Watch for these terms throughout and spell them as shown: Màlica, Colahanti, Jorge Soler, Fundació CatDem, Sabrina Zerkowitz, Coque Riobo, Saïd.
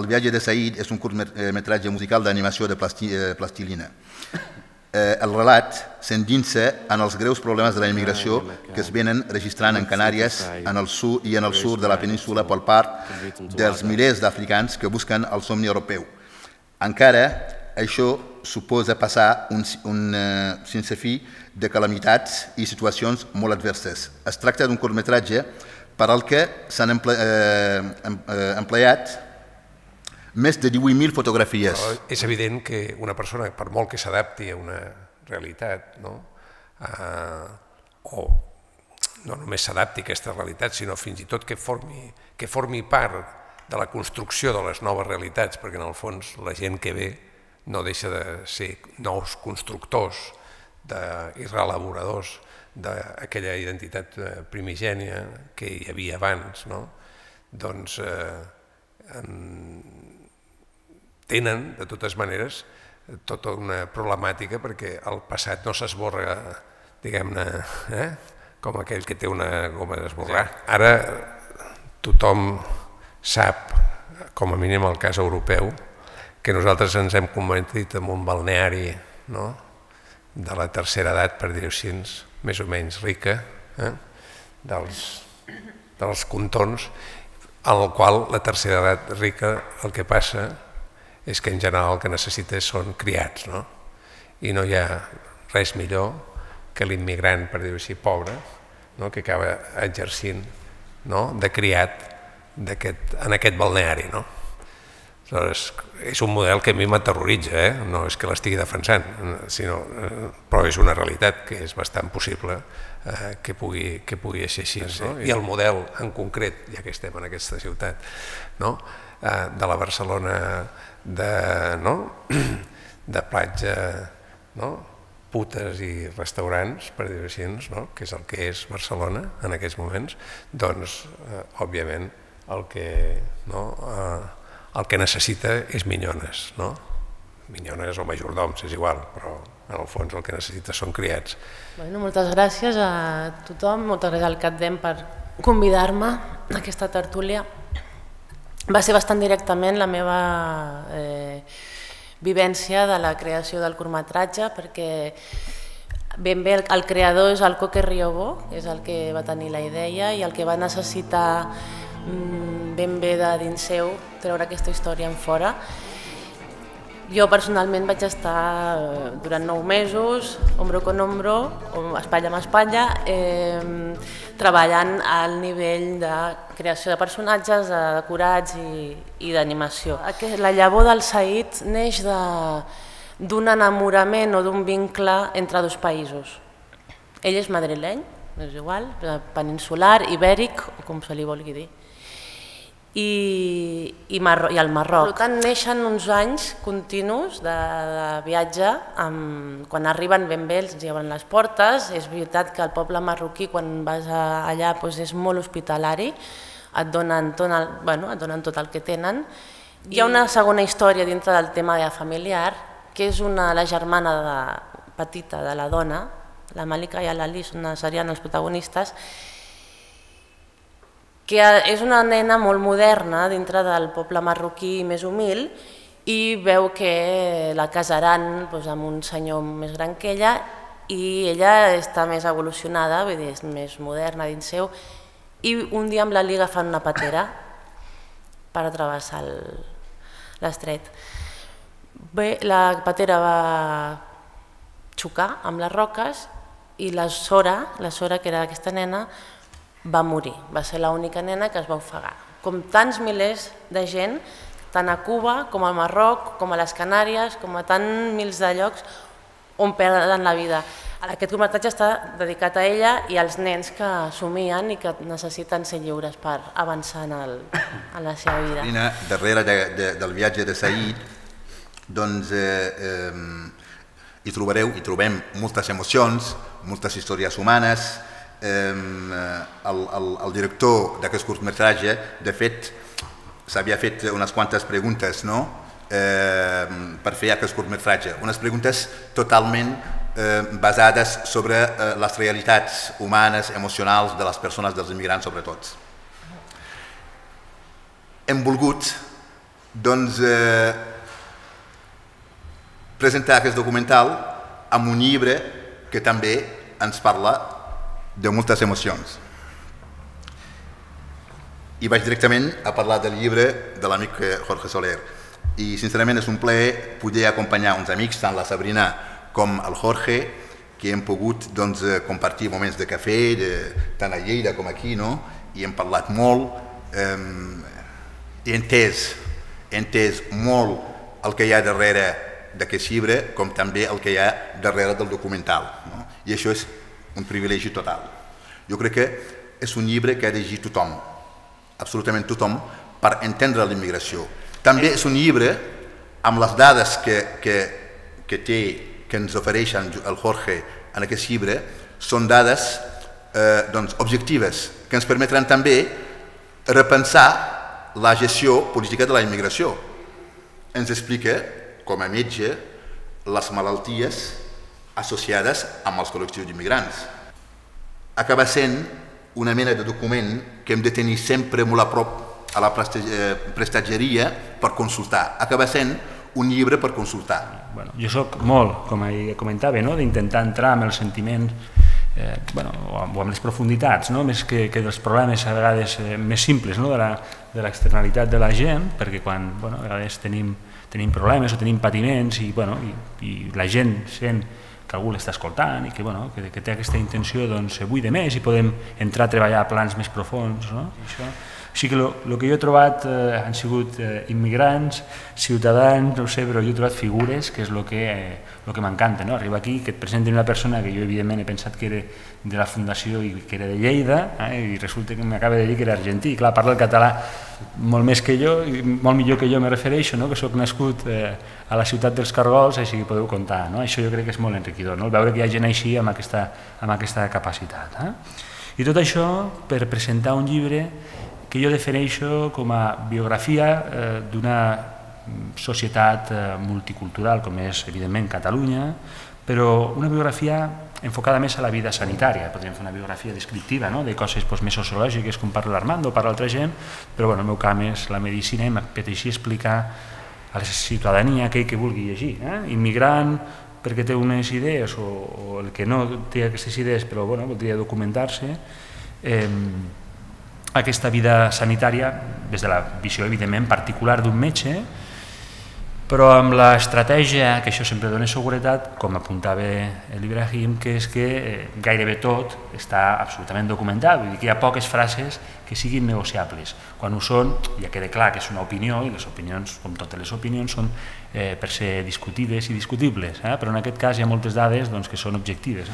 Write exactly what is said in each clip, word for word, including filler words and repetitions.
El viatge de Saïd és un curtmetratge musical d'animació de plastilina. El relat s'endinsa en els greus problemes de la immigració que es venen registrant en Canàries, en el sud i en el sud de la península per part dels milers d'africans que busquen el somni europeu. Encara, això suposa passar un sense fi de calamitats i situacions molt adverses. Es tracta d'un curtmetratge per al que s'han empleat més de divuit mil fotografies. És evident que una persona, per molt que s'adapti a una realitat, o no només s'adapti a aquesta realitat, sinó fins i tot que formi part de la construcció de les noves realitats, perquè en el fons la gent que ve no deixa de ser nous constructors i reelaboradors d'aquella identitat primigènia que hi havia abans, doncs tenen, de totes maneres, tota una problemàtica perquè el passat no s'esborra, diguem-ne, com aquell que té una goma d'esborrar. Ara tothom sap, com a mínim el cas europeu, que nosaltres ens hem convertit en un balneari de la tercera edat, per dir-ho així, més o menys rica, dels contorns, en el qual la tercera edat rica el que passa és que en general el que necessita són criats, no? I no hi ha res millor que l'immigrant, per dir-ho així, pobre, que acaba exercint de criat en aquest balneari. És un model que a mi m'aterroritza, no és que l'estigui defensant, però és una realitat que és bastant possible que pugui ser així. I el model en concret, ja que estem en aquesta ciutat, de la Barcelona de platja, putes i restaurants, per dir-ho així, que és el que és Barcelona en aquests moments, doncs, òbviament, el que... el que necessita és minyones, no? Minyones o majordoms, és igual, però en el fons el que necessita són criats. Moltes gràcies a tothom, moltes gràcies al CatDem per convidar-me a aquesta tertúlia. Va ser bastant directament la meva vivència de la creació del curtmetratge, perquè ben bé el creador és el Coque Riobo, és el que va tenir la idea i el que va necessitar ben bé de dins seu treure aquesta història en fora. Jo personalment vaig estar durant nou mesos, ombro con ombro, espatlla amb espatlla, treballant al nivell de creació de personatges, de decorats i d'animació. La llavor del Saïd neix d'un enamorament o d'un vincle entre dos països. Ell és madrileny, és igual, peninsular, ibèric, com se li vulgui dir, i el Marroc. Per tant, neixen uns anys continus de viatge. Quan arriben ben bé els obren les portes. És veritat que el poble marroquí, quan vas allà, és molt hospitalari, et donen tot el que tenen. Hi ha una segona història dintre del tema familiar, que és la germana petita de la dona, la Màlica i l'Ali serien els protagonistes, que és una nena molt moderna dintre del poble marroquí més humil i veu que la casaran amb un senyor més gran que ella i ella està més evolucionada, vull dir, és més moderna dins seu, i un dia amb l'Ali agafen una patera per travessar l'estret. Bé, la patera va xocar amb les roques i la Sora, la Sora que era aquesta nena, va morir, va ser l'única nena que es va ofegar. Com tants milers de gent, tant a Cuba com al Marroc, com a les Canàries, com a tants mils de llocs on perden la vida. Aquest curtmetratge està dedicat a ella i als nens que somien i que necessiten ser lliures per avançar en la seva vida. Sabrina, darrere del viatge de Saïd, doncs hi trobareu, hi trobem moltes emocions, moltes històries humanes. El director d'aquest curtmetratge, de fet, s'havia fet unes quantes preguntes per fer aquest curtmetratge, unes preguntes totalment basades sobre les realitats humanes, emocionals de les persones, dels immigrants sobretot. Hem volgut doncs, presentar aquest documental amb un llibre que també ens parla de moltes emocions. I vaig directament a parlar del llibre de l'amic Jorge Soler. I sincerament és un plaer poder acompanyar uns amics, tant la Sabrina com el Jorge, que hem pogut compartir moments de cafè, tant a Lleida com aquí, i hem parlat molt, he entès molt el que hi ha darrere d'aquest llibre, com també el que hi ha darrere del documental. I això és un privilegi total. Jo crec que és un llibre que ha de llegir tothom, absolutament tothom, per entendre la immigració. També és un llibre amb les dades que ens ofereix el Jorge en aquest llibre, són dades objectives que ens permetran també repensar la gestió política de la immigració. Ens explica, com a metge, les malalties associades amb els col·lectius d'immigrants. Acaba sent una mena de document que hem de tenir sempre molt a prop a la prestatgeria per consultar. Acaba sent un llibre per consultar. Jo soc molt, com comentava, d'intentar entrar amb els sentiments o amb les profunditats, més que dels problemes a vegades més simples de l'externalitat de la gent, perquè quan a vegades tenim tenim problemes o tenim patiments i la gent sent que algú l'està escoltant i que té aquesta intenció avui de més i podem entrar a treballar a plans més profunds. Així que el que jo he trobat han sigut immigrants, ciutadans, no ho sé, però jo he trobat figures, que és el que m'encanta, arribar aquí, que et presentin una persona que jo evidentment he pensat que era de la Fundació i que era de Lleida i resulta que m'acaba de dir que era argentí i clar, parla el català molt més que jo, molt millor que jo me refereixo, que soc nascut a la ciutat dels Cargols, així que podeu comptar, això jo crec que és molt enriquidor, veure que hi ha gent així amb aquesta capacitat. I tot això per presentar un llibre que jo defineixo com a biografia d'una societat multicultural, com és, evidentment, Catalunya, però una biografia enfocada més a la vida sanitària. Podríem fer una biografia descriptiva de coses més sociològiques, com parla l'Armando, parla altra gent, però el meu camp és la medicina i m'apeteix explicar a la ciutadania aquell que vulgui llegir. Immigrant, perquè té unes idees, o el que no té aquestes idees, però voldria documentar-se. Aquesta vida sanitària, des de la visió, evidentment, particular d'un metge, però amb l'estratègia, que això sempre dona seguretat, com apuntava l'Ibrahim, que és que gairebé tot està absolutament documentat, vull dir que hi ha poques frases que siguin negociables. Quan ho són, ja queda clar que és una opinió, i les opinions, com totes les opinions, són per ser discutides i discutibles, però en aquest cas hi ha moltes dades que són objectives.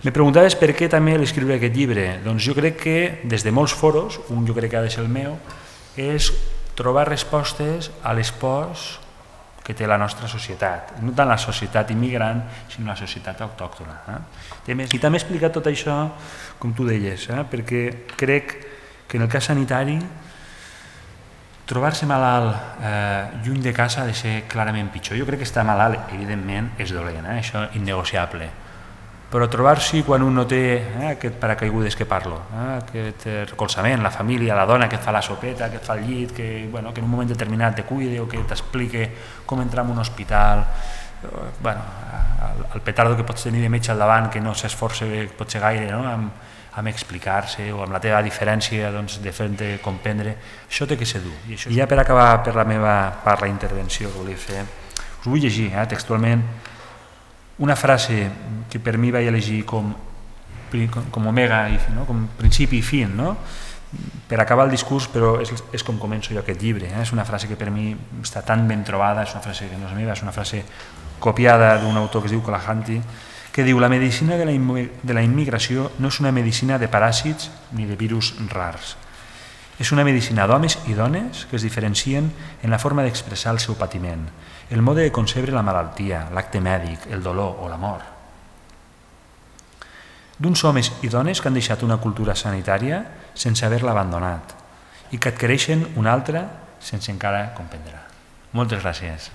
Me preguntaves per què també l'escriure aquest llibre. Doncs jo crec que, des de molts foros, un jo crec que ha de ser el meu, és trobar respostes a les pors que té la nostra societat, no tant la societat immigrant, sinó la societat autòctona. I també explicar tot això, com tu deies, perquè crec que en el cas sanitari trobar-se malalt lluny de casa ha de ser clarament pitjor. Jo crec que estar malalt, evidentment, és dolent, això és innegociable. Però trobar-s'hi quan un no té aquest paracaigudes que parlo, aquest recolzament, la família, la dona que et fa la sopeta, que et fa el llit, que en un moment determinat te cuide o que t'explique com entrar en un hospital, el petardo que pots tenir de metge al davant que no s'esforça potser gaire amb explicar-se o amb la teva diferència de fer-te comprendre, això té que ser dur. I ja per acabar per la meva part, la intervenció que volia fer, us vull llegir textualment una frase que per mi vaig elegir com omega, com principi i fin, per acabar el discurs, però és com començo jo aquest llibre. És una frase que per mi està tan ben trobada, és una frase que no és meva, és una frase copiada d'un autor que es diu Colahanti, que diu: la medicina de la immigració no és una medicina de paràsits ni de virus rars. És una medicina d'homes i dones que es diferencien en la forma d'expressar el seu patiment, el mode de concebre la malaltia, l'acte mèdic, el dolor o la mort. D'uns homes i dones que han deixat una cultura sanitària sense haver-la abandonat i que adquireixen una altra sense encara comprendre. Moltes gràcies.